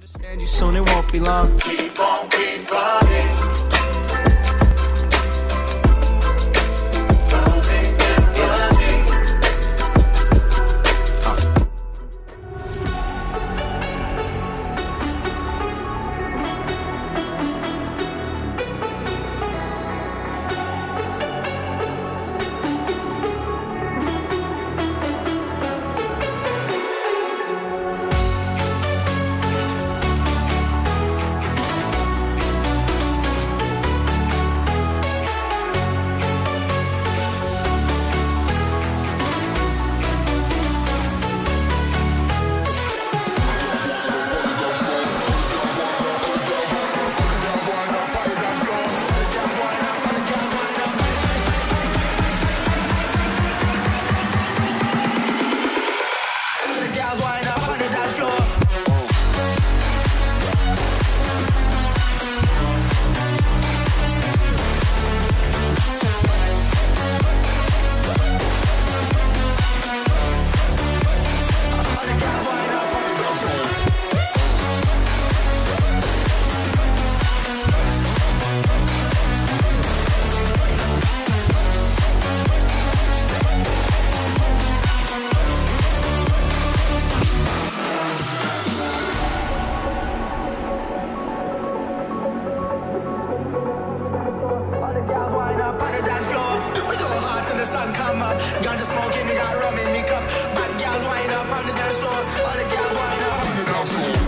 Understand you soon, it won't be long. Keep on, keep running. Ganja smoking, we got rum in me cup. Bad gals wind up on the dance floor. Other gals wind up on the dance floor.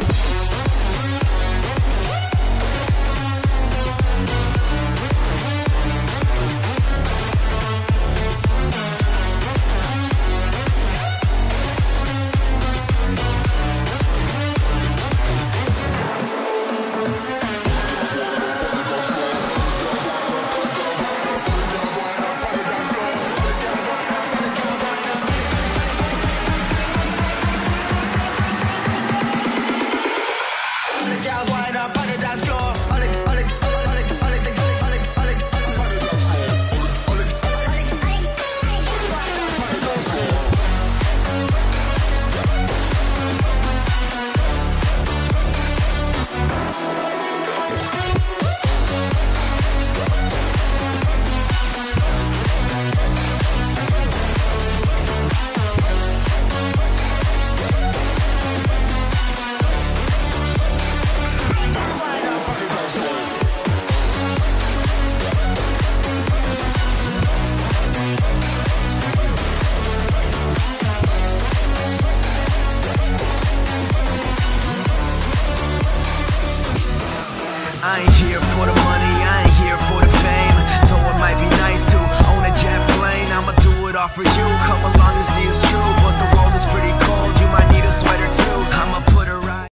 I ain't here for the money, I ain't here for the fame. Though it might be nice to own a jet plane, I'ma do it all for you, come along.